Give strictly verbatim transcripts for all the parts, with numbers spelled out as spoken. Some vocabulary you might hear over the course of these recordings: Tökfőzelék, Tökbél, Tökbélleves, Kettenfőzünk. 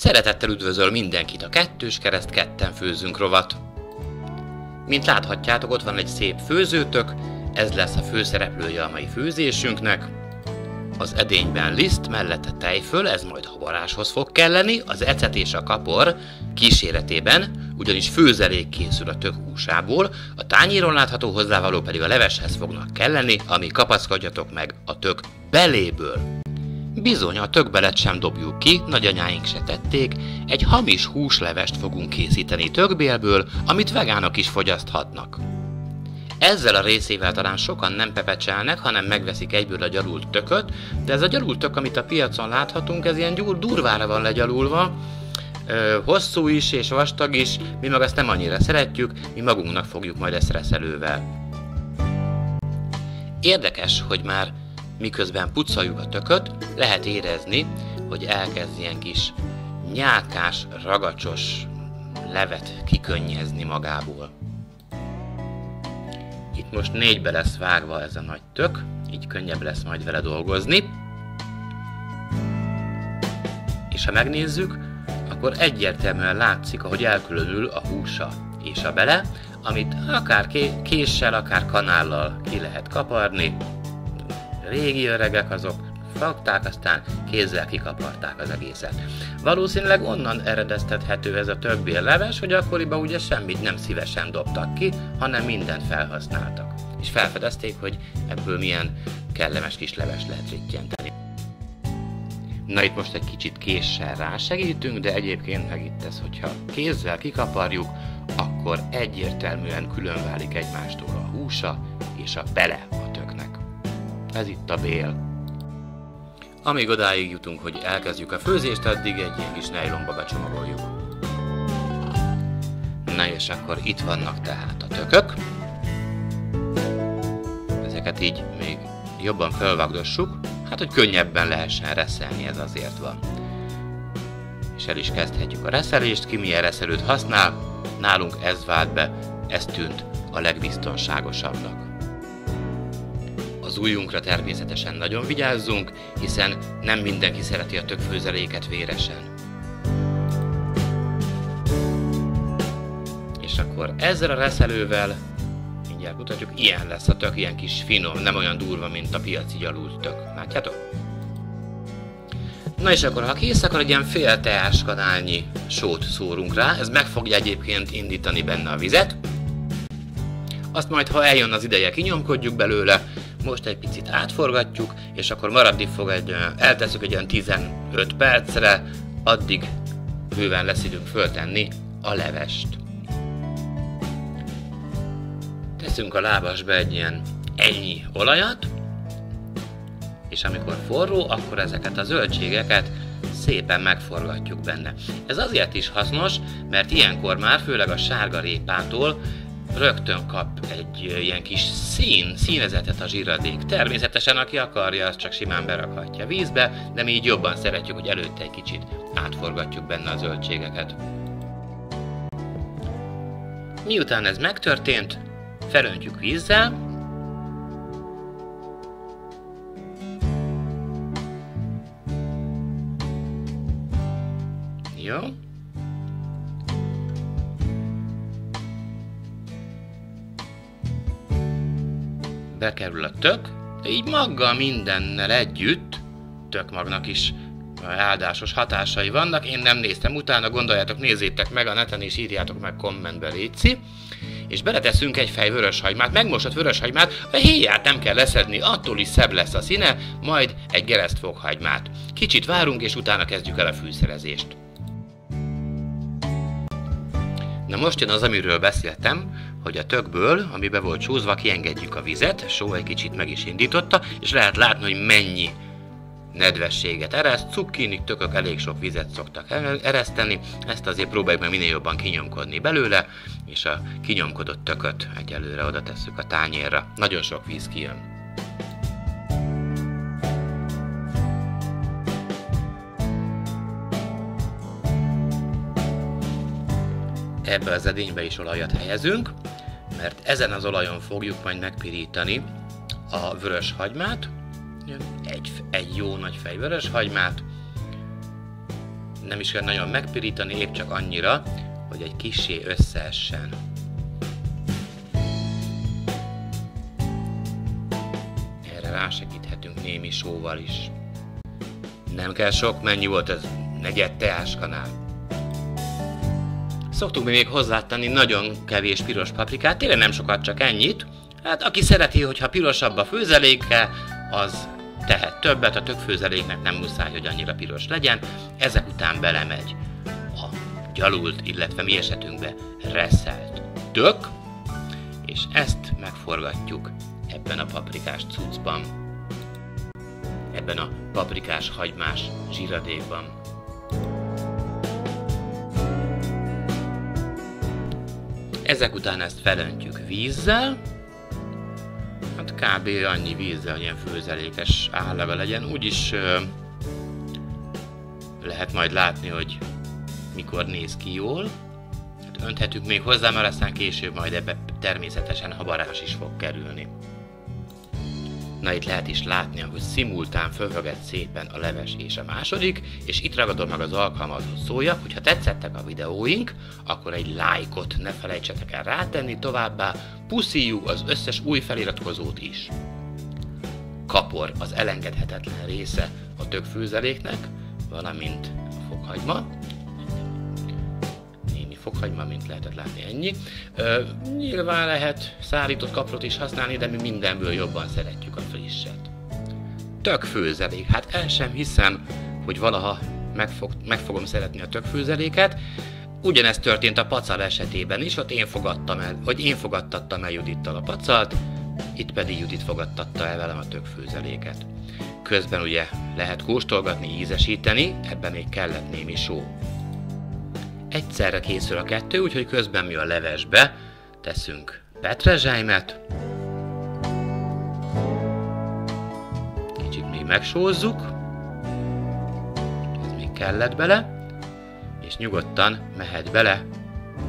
Szeretettel üdvözöl mindenkit a Kettős Kereszt Ketten Főzünk rovat. Mint láthatjátok, ott van egy szép főzőtök, ez lesz a főszereplője a mai főzésünknek. Az edényben liszt, mellette tejföl, ez majd havaráshoz fog kelleni, az ecet és a kapor kíséretében, ugyanis főzelék készül a tök húsából, a tányéron látható hozzávaló pedig a leveshez fognak kelleni, ami kapaszkodjatok meg a tök beléből. Bizony, a tökbelet sem dobjuk ki, nagyanyáink se tették, egy hamis húslevest fogunk készíteni tökbélből, amit vegánok is fogyaszthatnak. Ezzel a részével talán sokan nem pepecselnek, hanem megveszik egyből a gyalult tököt, de ez a gyalult tök, amit a piacon láthatunk, ez ilyen durvára van legyalulva, ö, hosszú is és vastag is, mi meg ezt nem annyira szeretjük, mi magunknak fogjuk majd ezt reszelővel. Érdekes, hogy már miközben pucoljuk a tököt, lehet érezni, hogy elkezd ilyen kis nyálkás, ragacsos levet kikönyezni magából. Itt most négybe lesz vágva ez a nagy tök, így könnyebb lesz majd vele dolgozni. És ha megnézzük, akkor egyértelműen látszik, ahogy elkülönül a húsa és a bele, amit akár késsel, akár kanállal ki lehet kaparni. Régi öregek azok fogták, aztán kézzel kikaparták az egészet. Valószínűleg onnan eredeztethető ez a tökbélleves, hogy akkoriban ugye semmit nem szívesen dobtak ki, hanem mindent felhasználtak. És felfedezték, hogy ebből milyen kellemes kis leves lehet rittyenteni. Na, itt most egy kicsit késsel rásegítünk, de egyébként meg itt ez, hogyha kézzel kikaparjuk, akkor egyértelműen különválik egymástól a húsa és a bele a töknek. Ez itt a bél. Amíg odáig jutunk, hogy elkezdjük a főzést, addig egy ilyen kis nejlomba becsomagoljuk. Na és akkor itt vannak tehát a tökök. Ezeket így még jobban felvágdossuk, hát hogy könnyebben lehessen reszelni, ez azért van. És el is kezdhetjük a reszelést, ki milyen reszelőt használ, nálunk ez vált be, ez tűnt a legbiztonságosabbnak. Az ujjunkra természetesen nagyon vigyázzunk, hiszen nem mindenki szereti a tökfőzeléket véresen. És akkor ezzel a reszelővel, mindjárt mutatjuk, ilyen lesz a tök, ilyen kis finom, nem olyan durva, mint a piaci gyalult tök. Látjátok? Na és akkor, ha kész, akkor egy ilyen fél teáskanálnyi sót szórunk rá, ez meg fogja egyébként indítani benne a vizet. Azt majd, ha eljön az ideje, kinyomkodjuk belőle. Most egy picit átforgatjuk, és akkor maradni fog egy, eltesszük egy olyan tizenöt percre, addig bőven lesz időnk föltenni a levest. Teszünk a lábasba egy ilyen ennyi olajat, és amikor forró, akkor ezeket a zöldségeket szépen megforgatjuk benne. Ez azért is hasznos, mert ilyenkor már főleg a sárga répától rögtön kap egy ilyen kis szín, színezetet a zsiradék. Természetesen, aki akarja, az csak simán berakhatja vízbe, de mi így jobban szeretjük, hogy előtte egy kicsit átforgatjuk benne a zöldségeket. Miután ez megtörtént, felöntjük vízzel, jó. Bekerül a tök, de így maggal mindennel együtt, tökmagnak is áldásos hatásai vannak, én nem néztem utána, gondoljátok, nézzétek meg a neten és írjátok meg kommentbe, léci. És beleteszünk egy fej vöröshagymát, megmosott vöröshagymát, a héját nem kell leszedni, attól is szebb lesz a színe, majd egy geresztfokhagymát. Kicsit várunk, és utána kezdjük el a fűszerezést. Na most jön az, amiről beszéltem, hogy a tökből, ami be volt csúszva, kiengedjük a vizet, só egy kicsit meg is indította, és lehet látni, hogy mennyi nedvességet ereszt, cukkinik, tökök elég sok vizet szoktak ereszteni, ezt azért próbáljuk meg minél jobban kinyomkodni belőle, és a kinyomkodott tököt egyelőre oda tesszük a tányérra. Nagyon sok víz kijön. Ebbe az edénybe is olajat helyezünk, mert ezen az olajon fogjuk majd megpirítani a vörös hagymát, egy, egy jó nagy fej vörös hagymát, nem is kell nagyon megpirítani, épp csak annyira, hogy egy kissé összeessen. Erre rásegíthetünk némi sóval is. Nem kell sok, mennyi volt ez? Negyed teáskanál. Szoktuk mi még hozzátenni nagyon kevés piros paprikát, tényleg nem sokat, csak ennyit. Hát aki szereti, hogyha pirosabb a főzeléke, az tehet többet, a tökfőzeléknek nem muszáj, hogy annyira piros legyen. Ezek után belemegy a gyalult, illetve mi esetünkbe reszelt tök, és ezt megforgatjuk ebben a paprikás cuccban, ebben a paprikás hagymás zsiradékban. Ezek után ezt felöntjük vízzel, hát kb. Annyi vízzel, hogy ilyen főzelékes állaga legyen, úgyis ö, lehet majd látni, hogy mikor néz ki jól. Hát önthetünk még hozzá, mert aztán később majd ebbe természetesen habarás is fog kerülni. Na, itt lehet is látni, hogy szimultán fölvöget szépen a leves és a második, és itt ragadom meg az alkalmat, hogy szóljak, hogyha tetszettek a videóink, akkor egy lájkot ne felejtsetek el rátenni, továbbá puszíjú az összes új feliratkozót is. Kapor az elengedhetetlen része a tökfőzeléknek, valamint a fokhagyma. Fokhagyma, mint lehetett látni, ennyi. Ö, nyilván lehet szárított kaprot is használni, de mi mindenből jobban szeretjük a frisset. Tökfőzelék. Hát el sem hiszem, hogy valaha meg, fog, meg fogom szeretni a tökfőzeléket. Ugyanezt történt a pacal esetében is, ott én fogadtam el, vagy én fogadtattam el Judittal a pacalt, itt pedig Judit fogadtatta el velem a tökfőzeléket. Közben ugye lehet kóstolgatni, ízesíteni, ebben még kellett némi só. Egyszerre készül a kettő, úgyhogy közben mi a levesbe teszünk petrezselymet. Kicsit még megsózzuk. Ez még kellett bele. És nyugodtan mehet bele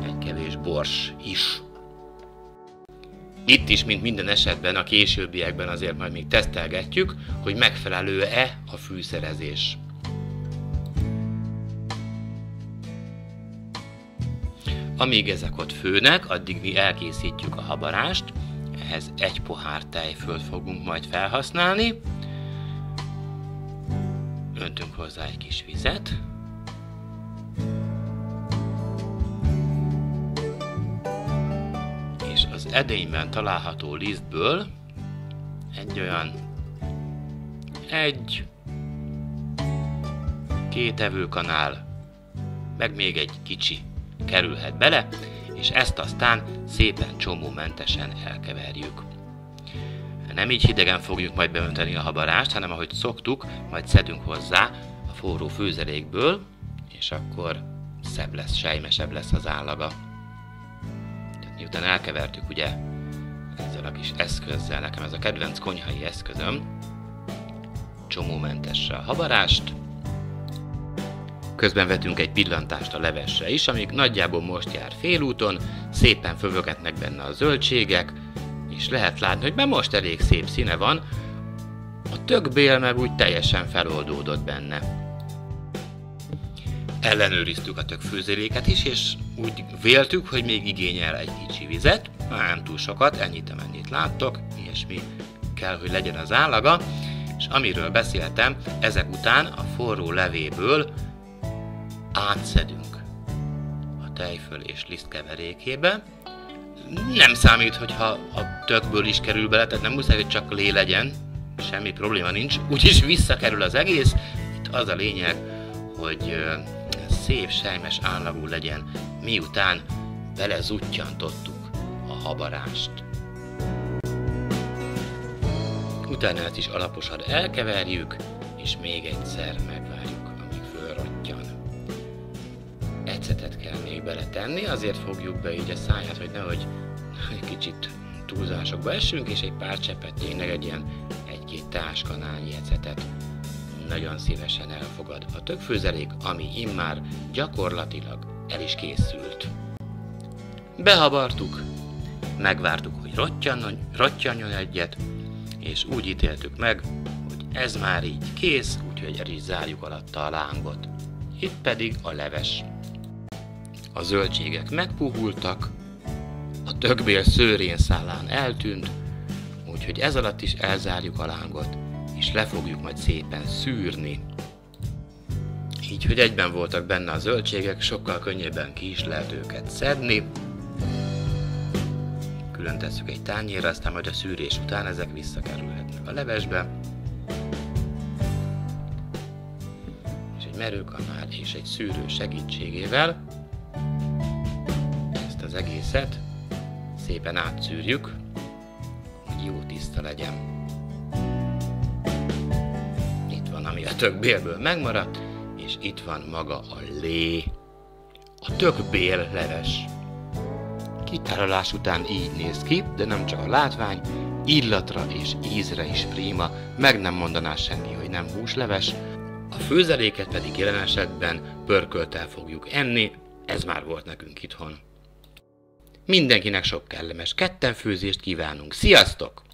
egy kevés bors is. Itt is, mint minden esetben, a későbbiekben azért majd még tesztelgetjük, hogy megfelelő-e a fűszerezés. Amíg ezek ott főnek, addig mi elkészítjük a habarást, ehhez egy pohár tejfölt fogunk majd felhasználni. Öntünk hozzá egy kis vizet. És az edényben található lisztből egy olyan egy, két evőkanál, meg még egy kicsi kerülhet bele, és ezt aztán szépen csomómentesen elkeverjük. Nem így hidegen fogjuk majd beönteni a habarást, hanem ahogy szoktuk, majd szedünk hozzá a forró főzelékből, és akkor szebb lesz, sejmesebb lesz az állaga. Tehát miután elkevertük ugye ezzel a kis eszközzel, nekem ez a kedvenc konyhai eszközöm, csomómentesre a habarást. Közben vetünk egy pillantást a levesre is, amíg nagyjából most jár félúton, szépen fövögetnek benne a zöldségek, és lehet látni, hogy már most elég szép színe van, a tökbél meg úgy teljesen feloldódott benne. Ellenőriztük a tökfőzeléket is, és úgy véltük, hogy még igényel egy kicsi vizet, nem túl sokat, ennyit amennyit láttok, ilyesmi kell, hogy legyen az állaga, és amiről beszéltem, ezek után a forró levéből átszedünk a tejföl és liszt keverékébe. Nem számít, hogyha a tökből is kerül bele, tehát nem muszáj, hogy csak lé legyen, semmi probléma nincs, úgyis visszakerül az egész. Itt az a lényeg, hogy szép, sejmes állagú legyen, miután belezutyantottuk a habarást. Utána ezt is alaposan elkeverjük, és még egyszer megvárjuk, amíg fölrottyan. Ecetet kell még beletenni, azért fogjuk be így a száját, hogy nehogy egy kicsit túlzásokba essünk, és egy pár cseppet, tényleg egy ilyen egy-két táskanányi ecetet nagyon szívesen elfogad a tökfőzelék, ami immár gyakorlatilag el is készült. Behabartuk, megvártuk, hogy rottyanjon, rottyanjon egyet, és úgy ítéltük meg, hogy ez már így kész, úgyhogy el is zárjuk alatta a lángot. itt pedig a leves. A zöldségek megpuhultak, a tökbél szőrén szálán eltűnt, úgyhogy ez alatt is elzárjuk a lángot, és le fogjuk majd szépen szűrni. Így, hogy egyben voltak benne a zöldségek, sokkal könnyebben ki is lehet őket szedni. Külön tesszük egy tányérra, aztán majd a szűrés után ezek visszakerülhetnek a levesbe. És egy merőkanál és egy szűrő segítségével ezt az egészet szépen átszűrjük, hogy jó tiszta legyen. Itt van, ami a tökbélből megmaradt, és itt van maga a lé, a tökbél leves. Kitárolás után így néz ki, de nem csak a látvány, illatra és ízre is prima, meg nem mondaná senki, hogy nem húsleves. A főzeléket pedig jelen esetben pörkölttel fogjuk enni, ez már volt nekünk itthon. Mindenkinek sok kellemes kettenfőzést kívánunk, sziasztok!